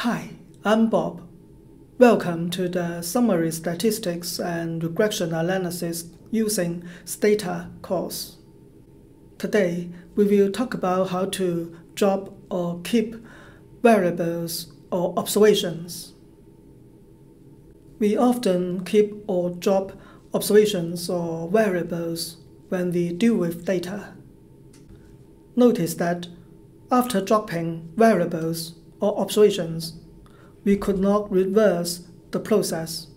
Hi, I'm Bob. Welcome to the Summary Statistics and Regression Analysis using Stata course. Today, we will talk about how to drop or keep variables or observations. We often keep or drop observations or variables when we deal with data. Notice that after dropping variables or observations, we could not reverse the process.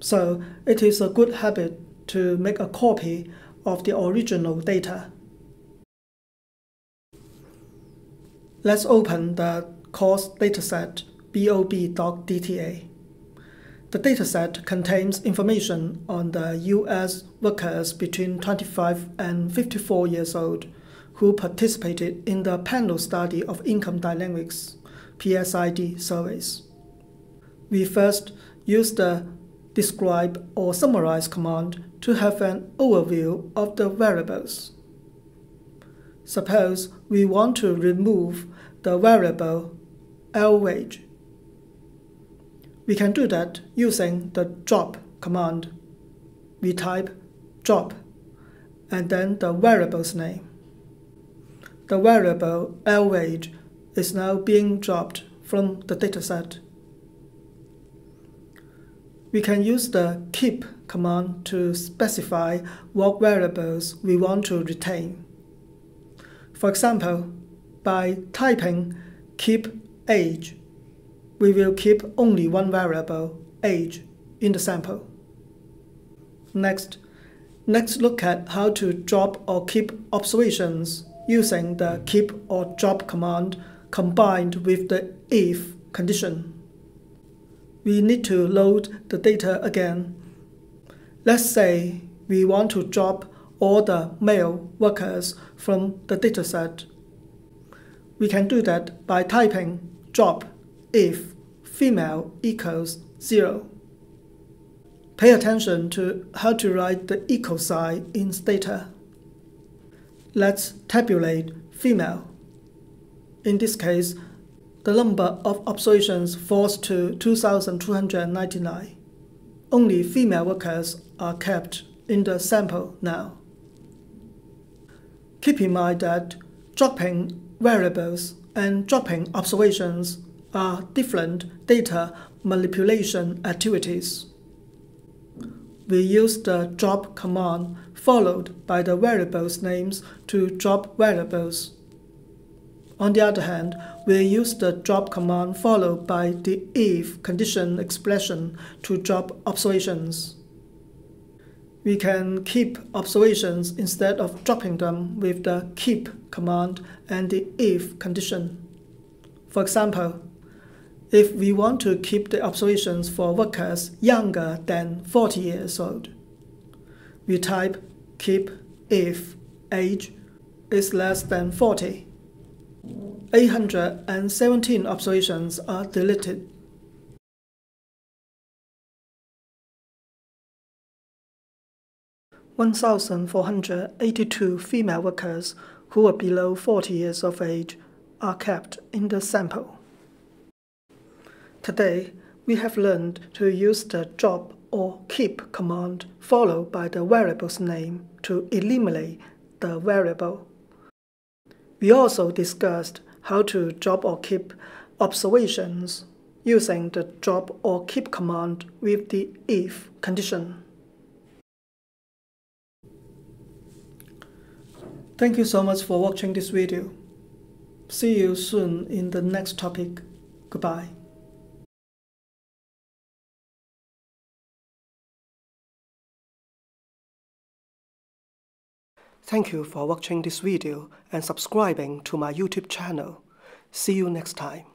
So it is a good habit to make a copy of the original data. Let's open the course dataset BOB.dta. The dataset contains information on the US workers between 25 and 54 years old who participated in the panel study of income dynamics (PSID) surveys. We first use the describe or summarize command to have an overview of the variables. Suppose we want to remove the variable lwage. We can do that using the drop command. We type drop and then the variable's name. The variable lwage is now being dropped from the dataset. We can use the keep command to specify what variables we want to retain. For example, by typing keep age, we will keep only one variable, age, in the sample. Next look at how to drop or keep observations using the keep or drop command combined with the if condition. We need to load the data again. Let's say we want to drop all the male workers from the dataset. We can do that by typing drop if female equals 0. Pay attention to how to write the equal sign in Stata. Let's tabulate female. In this case, the number of observations falls to 2,299. Only female workers are kept in the sample now. Keep in mind that dropping variables and dropping observations are different data manipulation activities. We use the drop command followed by the variables' names to drop variables. On the other hand, we use the drop command followed by the if condition expression to drop observations. We can keep observations instead of dropping them with the keep command and the if condition. For example, if we want to keep the observations for workers younger than 40 years old, we type keep if age is less than 40. 817 observations are deleted. One 1,482 female workers who are below 40 years of age are kept in the sample. Today, we have learned to use the drop or keep command followed by the variable's name to eliminate the variable. We also discussed how to drop or keep observations using the drop or keep command with the if condition. Thank you so much for watching this video. See you soon in the next topic. Goodbye. Thank you for watching this video and subscribing to my YouTube channel. See you next time.